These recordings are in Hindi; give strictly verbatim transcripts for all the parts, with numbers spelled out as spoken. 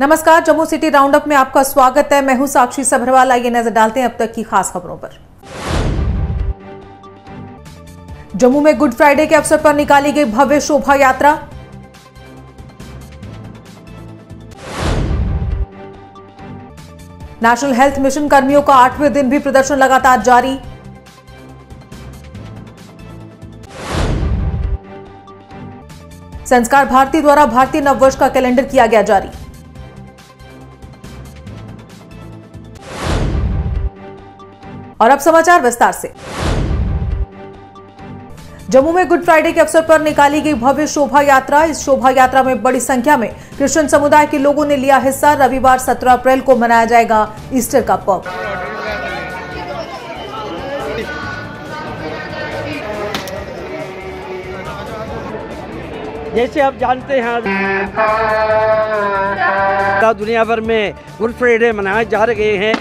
नमस्कार, जम्मू सिटी राउंडअप में आपका स्वागत है। मैं हूं साक्षी सभरवाला। ये नजर डालते हैं अब तक की खास खबरों पर। जम्मू में गुड फ्राइडे के अवसर पर निकाली गई भव्य शोभा यात्रा। नेशनल हेल्थ मिशन कर्मियों का आठवें दिन भी प्रदर्शन लगातार जारी। संस्कार भारती द्वारा भारतीय नववर्ष का कैलेंडर किया गया जारी। और अब समाचार विस्तार से। जम्मू में गुड फ्राइडे के अवसर पर निकाली गई भव्य शोभा यात्रा। इस शोभा यात्रा में बड़ी संख्या में क्रिश्चियन समुदाय के लोगों ने लिया हिस्सा। रविवार सत्रह अप्रैल को मनाया जाएगा ईस्टर का पर्व। जैसे आप जानते हैं दुनिया भर में गुड फ्राइडे मनाए जा रहे हैं।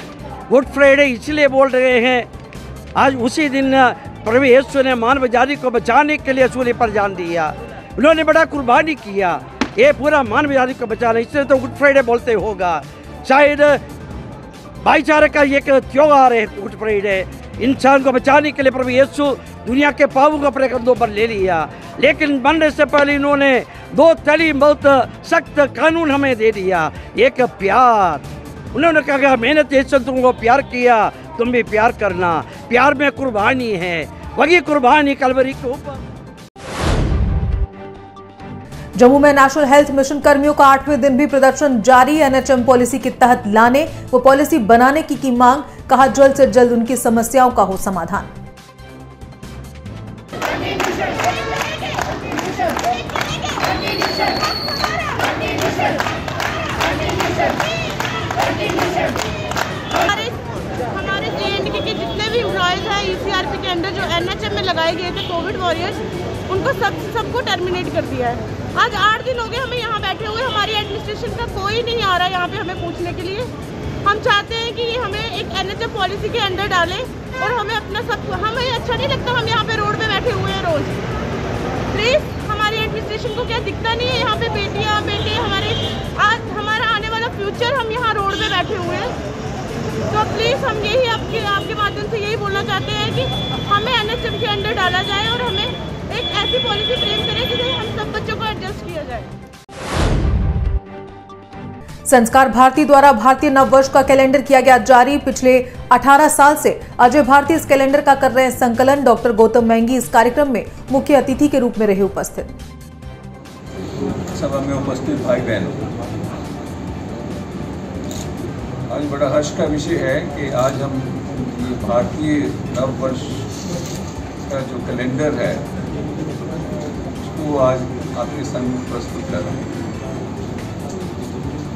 गुड फ्राइडे इसलिए बोल रहे हैं, आज उसी दिन प्रभु यीशु ने मानव जाति को बचाने के लिए सूली पर जान दिया। उन्होंने बड़ा कुर्बानी किया ये पूरा मानव जाति को बचाना, इसलिए तो गुड फ्राइडे बोलते होगा। शायद भाईचारे का एक त्योहार है गुड फ्राइडे। इंसान को बचाने के लिए प्रभु यीशु दुनिया के पापों को अपने कंधों पर ले लिया, लेकिन मरने से पहले इन्होंने दो तली बहुत सख्त कानून हमें दे दिया। एक प्यार, उन्होंने कहा मैंने तेज तुमको प्यार किया, तुम भी प्यार करना। प्यार में कुर्बानी है, वही कुर्बानी कलवरी के ऊपर। जम्मू में नेशनल हेल्थ मिशन कर्मियों का आठवें दिन भी प्रदर्शन जारी। एन एच एम पॉलिसी के तहत लाने वो पॉलिसी बनाने की की मांग। कहा जल्द से जल्द उनकी समस्याओं का हो समाधान। यूसीआरपी के अंदर जो एन एच एम में लगाए गए थे कोविड वॉरियर्स, उनको सब सबको टर्मिनेट कर दिया है। आज आठ दिन हो गए हमें यहाँ बैठे हुए। हमारी एडमिनिस्ट्रेशन का कोई नहीं आ रहा है यहाँ पे हमें पूछने के लिए। हम चाहते हैं कि हमें एक एन एच एम पॉलिसी के अंडर डालें और हमें अपना सब, हमें अच्छा नहीं लगता। हम यहाँ पे रोड पे बैठे हुए हैं रोज। प्लीज़ हमारी एडमिनिस्ट्रेशन को क्या दिखता नहीं है? यहाँ पे बेटियाँ बेटे हमारे, आज हमारा आने वाला फ्यूचर, हम यहाँ रोड पर बैठे हुए हैं। तो प्लीज़ हम यही आपके आपके माध्यम से यही बोलना चाहते हैं कि हमें एन एच एम के अंडर डाला जाए और हमें एक ऐसी पॉलिसी फ्रेम करें जिससे हम सब बच्चों को एडजस्ट किया जाए। संस्कार भारती द्वारा भारतीय नववर्ष का कैलेंडर किया गया जारी। पिछले अठारह साल से अजय भारती इस कैलेंडर का कर रहे हैं संकलन। डॉक्टर गौतम मैंगी इस कार्यक्रम में मुख्य अतिथि के रूप में रहे उपस्थित। सभा में उपस्थित भाई बहनों, आज बड़ा हर्ष का विषय है कि आज हम ये भारतीय नववर्ष का जो कैलेंडर है उसको आज आपके सामने प्रस्तुत कर रहे हैं।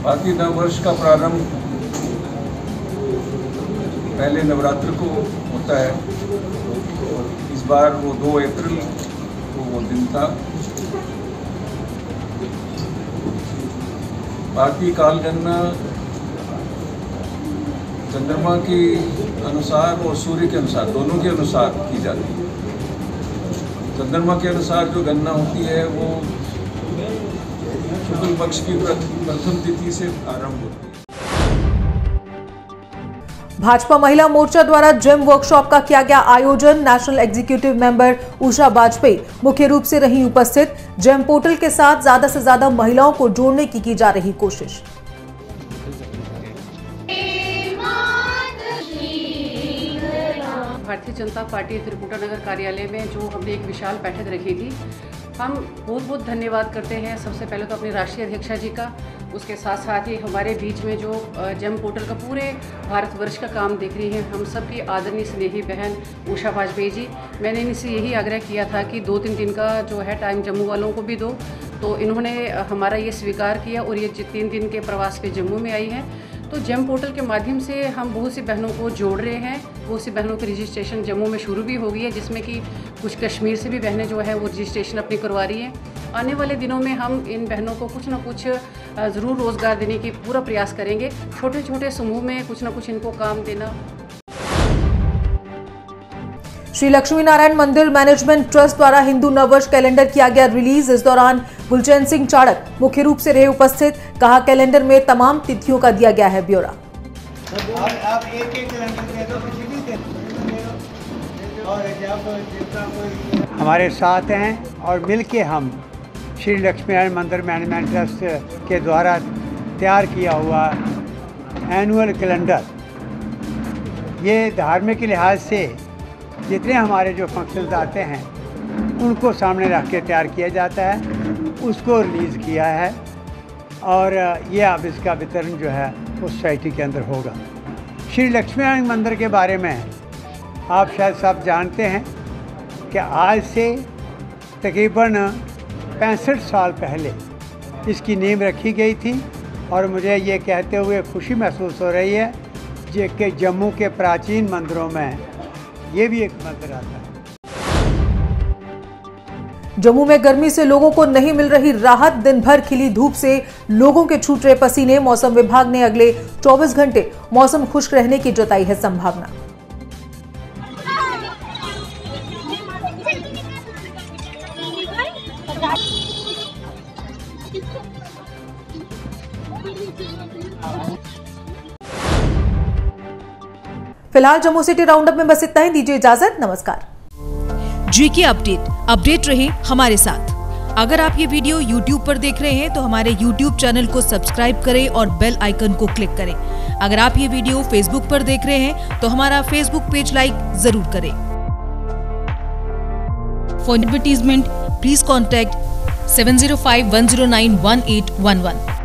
भारतीय नववर्ष का प्रारंभ पहले नवरात्र को होता है। इस बार वो दो अप्रैल को वो दिन था। भारतीय कालगणना चंद्रमा के अनुसार और सूर्य के अनुसार, दोनों के अनुसार की जाती है। चंद्रमा के अनुसार जो गणना होती है वो शुक्ल पक्ष की प्रथम तिथि से आरंभ होती है। भाजपा महिला मोर्चा द्वारा जिम वर्कशॉप का किया गया आयोजन। National executive member Usha Vajpayee मुख्य रूप से रही उपस्थित। जिम पोर्टल के साथ ज्यादा से ज्यादा महिलाओं को जोड़ने की की जा रही कोशिश। भारतीय जनता पार्टी त्रिपुटा नगर कार्यालय में जो हमने एक विशाल बैठक रखी थी, हम बहुत बहुत धन्यवाद करते हैं। सबसे पहले तो अपने राष्ट्रीय अध्यक्षा जी का, उसके साथ साथ ही हमारे बीच में जो जेम पोर्टल का पूरे भारतवर्ष का काम देख रही हैं हम सब की आदरणीय स्नेही बहन उषा वाजपेयी जी। मैंने इनसे यही आग्रह किया था कि दो तीन दिन का जो है टाइम जम्मू वालों को भी दो, तो इन्होंने हमारा ये स्वीकार किया और ये तीन दिन के प्रवास पे जम्मू में आई हैं। तो जेम पोर्टल के माध्यम से हम बहुत सी बहनों को जोड़ रहे हैं। बहुत सी बहनों की रजिस्ट्रेशन जम्मू में शुरू भी हो गई है, जिसमें कि कुछ कश्मीर से भी बहनें जो है वो रजिस्ट्रेशन अपनी करवा रही हैं। आने वाले दिनों में हम इन बहनों को कुछ ना कुछ ज़रूर रोज़गार देने की पूरा प्रयास करेंगे। छोटे छोटे समूह में कुछ ना कुछ इनको काम देना। श्री लक्ष्मी नारायण मंदिर मैनेजमेंट ट्रस्ट द्वारा हिंदू नववर्ष कैलेंडर किया गया रिलीज। इस दौरान गुलचैन सिंह चाड़क मुख्य रूप से रहे उपस्थित। कहा कैलेंडर में तमाम तिथियों का दिया गया है ब्यौरा। आप एक एक कैलेंडर हमारे साथ हैं और मिलके हम श्री लक्ष्मी नारायण मंदिर मैनेजमेंट ट्रस्ट के द्वारा तैयार किया हुआ एनुअल कैलेंडर, ये धार्मिक के लिहाज से जितने हमारे जो फंक्शंस आते हैं उनको सामने रख के तैयार किया जाता है, उसको रिलीज़ किया है और ये अब इसका वितरण जो है वो सोसाइटी के अंदर होगा। श्री लक्ष्मी नारायण मंदिर के बारे में आप शायद सब जानते हैं कि आज से तकरीबन पैंसठ साल पहले इसकी नींव रखी गई थी और मुझे ये कहते हुए खुशी महसूस हो रही है जे कि जम्मू के प्राचीन मंदिरों में ये भी एक मंदिर आता है। जम्मू में गर्मी से लोगों को नहीं मिल रही राहत, दिन भर खिली धूप से लोगों के छूट रहे पसीने। मौसम विभाग ने अगले चौबीस घंटे मौसम खुश्क रहने की जताई है संभावना। फिलहाल जम्मू सिटी राउंडअप में बस इतना ही। दीजिए इजाजत, नमस्कार। जी के अपडेट अपडेट रहे हमारे साथ। अगर आप ये वीडियो यूट्यूब पर देख रहे हैं तो हमारे यूट्यूब चैनल को सब्सक्राइब करें और बेल आइकन को क्लिक करें। अगर आप ये वीडियो फेसबुक पर देख रहे हैं तो हमारा फेसबुक पेज लाइक जरूर करें। For advertisement please contact seven zero five one zero nine one eight one one.